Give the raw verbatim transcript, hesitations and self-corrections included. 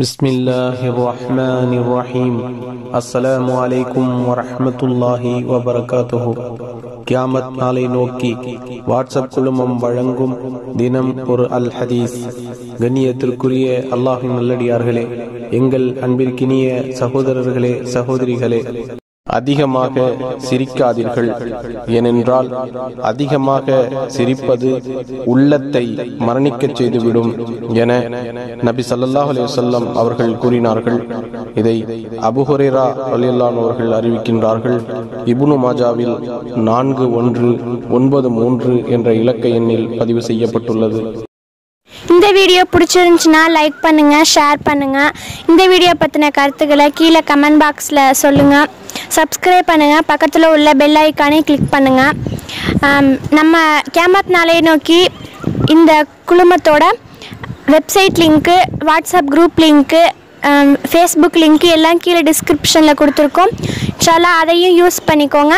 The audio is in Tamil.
बिस्मिल्लाहिर्रहमानिर्रहीम अस्सलामु अलैकुम वरहमतुल्लाहि वबरकातुह கியாமத் நாளை நோக்கி வாட்ஸ்அப் குழுமம் வழங்கும் தினம் ஒரு அல் ஹதீஸ். கண்ணியத்திற்குரிய அல்லாஹின் நல்லடியார்களே, எங்கள் அன்பிற்கினிய சகோதரர்களே, சகோதரிகளே, அதிகமாக சிரிக்காதீர்கள். ஏனென்றால் அதிகமாக சிரிப்பது உள்ளத்தை மரணிக்கச் செய்துவிடும் என நபி ஸல்லல்லாஹு அலைஹி வஸல்லம் அவர்கள் கூறினார்கள். இதை அபூ ஹுரைரா ரலியல்லாஹு அன்ஹு அவர்கள் அறிவிக்கின்றார்கள். இப்னு மாஜாவில் நான்கு ஒன்று ஒன்பது மூன்று என்ற இலக்க எண்ணில் பதிவு செய்யப்பட்டுள்ளது. இந்த வீடியோ பிடிச்சிருந்துச்சுன்னா லைக் பண்ணுங்கள், ஷேர் பண்ணுங்கள். இந்த வீடியோ பற்றின கருத்துக்களை கீழே கமெண்ட் பாக்ஸில் சொல்லுங்கள். சப்ஸ்கிரைப் பண்ணுங்கள். பக்கத்தில் உள்ள பெல் ஐக்கானே கிளிக் பண்ணுங்கள். நம்ம கியாமத் நாளை நோக்கி இந்த குழுமத்தோட website link, WhatsApp group link, Facebook link எல்லாம் கீழே டிஸ்கிரிப்ஷனில் கொடுத்துருக்கோம். இன்ஷா அல்லாஹ் அதையும் யூஸ் பண்ணிக்கோங்க.